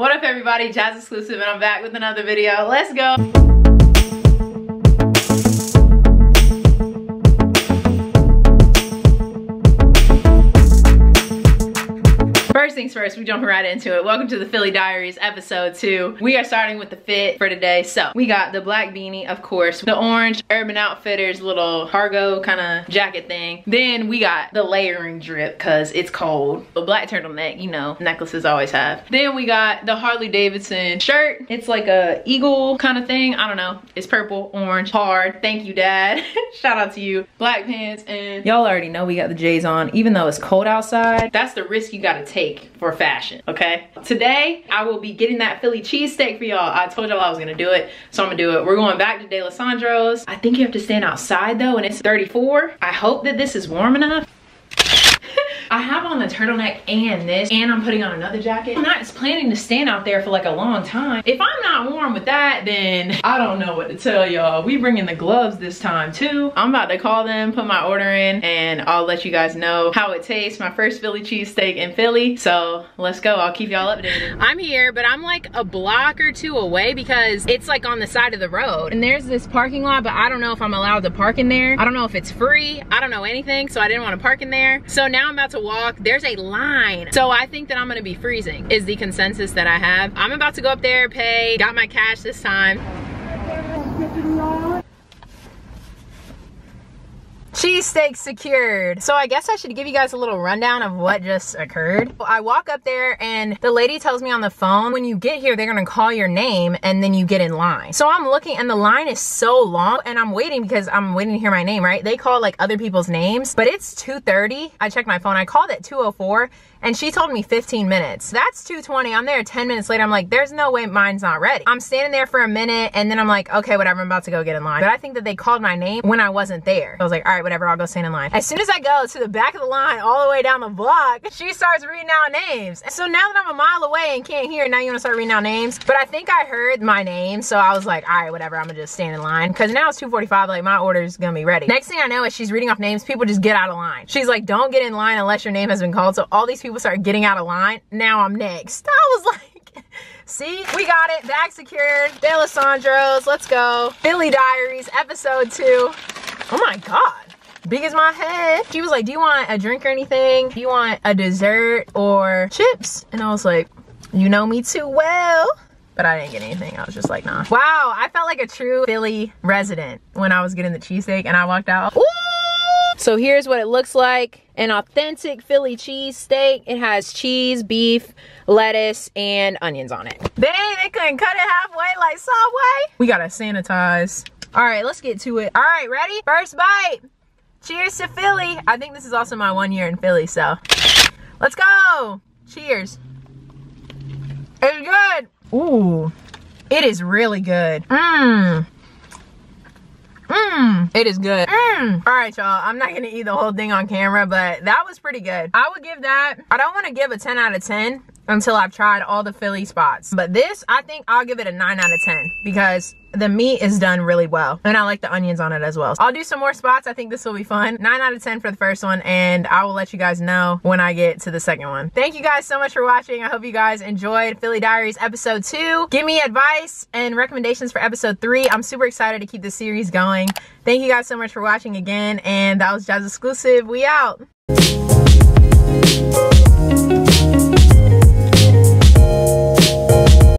What up everybody, Jas Exclusive, and I'm back with another video. Let's go. First things first, we jump right into it. Welcome to the Philly Diaries episode 2. We are starting with the fit for today. So we got the black beanie, of course, the orange Urban Outfitters little cargo kind of jacket thing. Then we got the layering drip because it's cold. A black turtleneck, you know, necklaces always have. Then we got the Harley Davidson shirt. It's like a eagle kind of thing. I don't know. It's purple, orange, hard. Thank you, Dad. Shout out to you. Black pants, and y'all already know we got the J's on, even though it's cold outside. That's the risk you gotta take for fashion, okay? Today, I will be getting that Philly cheesesteak for y'all. I told y'all I was gonna do it, so I'm gonna do it. We're going back to Dalessandro's. I think you have to stand outside though, and it's 34. I hope that this is warm enough. I have on the turtleneck and this, and I'm putting on another jacket. I'm not planning to stand out there for like a long time. If I'm not warm with that, then I don't know what to tell y'all. We bringing the gloves this time too. I'm about to call them, put my order in, and I'll let you guys know how it tastes. My first Philly cheesesteak in Philly. So let's go, I'll keep y'all updated. I'm here, but I'm like a block or two away because it's like on the side of the road. And there's this parking lot, but I don't know if I'm allowed to park in there. I don't know if it's free. I don't know anything, so I didn't want to park in there. So now I'm about to walk. There's a line, so I think that I'm gonna be freezing is the consensus that I have. I'm about to go up there, pay, got my cash this time. Cheesesteak secured. So I guess I should give you guys a little rundown of what just occurred. I walk up there and the lady tells me on the phone, when you get here, they're gonna call your name and then you get in line. So I'm looking and the line is so long and I'm waiting because I'm waiting to hear my name, right? They call like other people's names, but it's 2:30. I checked my phone, I called at 2:04 and she told me 15 minutes. That's 2:20, I'm there 10 minutes later. I'm like, there's no way mine's not ready. I'm standing there for a minute and then I'm like, okay, whatever, I'm about to go get in line. But I think that they called my name when I wasn't there. I was like, all right, whatever, I'll go stand in line. As soon as I go to the back of the line, all the way down the block, she starts reading out names. So now that I'm a mile away and can't hear, now you want to start reading out names. But I think I heard my name, so I was like, all right, whatever, I'm gonna just stand in line. Cause now it's 2:45, like my order's gonna be ready. Next thing I know is she's reading off names, people just get out of line. She's like, don't get in line unless your name has been called. So all these people start getting out of line. Now I'm next. I was like, see, we got it, bag secured, Dalessandro's, let's go. Philly Diaries, episode 2. Oh my God. Big as my head. She was like, do you want a drink or anything? Do you want a dessert or chips? And I was like, you know me too well. But I didn't get anything, I was just like, nah. Wow, I felt like a true Philly resident when I was getting the cheesesteak and I walked out. Ooh! So here's what it looks like. An authentic Philly cheesesteak. It has cheese, beef, lettuce, and onions on it. They couldn't cut it halfway like Subway. We gotta sanitize. All right, let's get to it. All right, ready? First bite. Cheers to Philly. I think this is also my 1 year in Philly, so let's go. Cheers. It's good. Ooh, it is really good. Mmm. Mmm. It is good. Mmm. All right, y'all, I'm not gonna eat the whole thing on camera, but that was pretty good. I would give that, I don't wanna give a 10 out of 10 until I've tried all the Philly spots. But this, I think I'll give it a 9 out of 10 because the meat is done really well. And I like the onions on it as well. So I'll do some more spots. I think this will be fun. 9 out of 10 for the first one. And I will let you guys know when I get to the second one. Thank you guys so much for watching. I hope you guys enjoyed Philly Diaries episode 2. Give me advice and recommendations for episode 3. I'm super excited to keep this series going. Thank you guys so much for watching again. And that was Jas Exclusive. We out.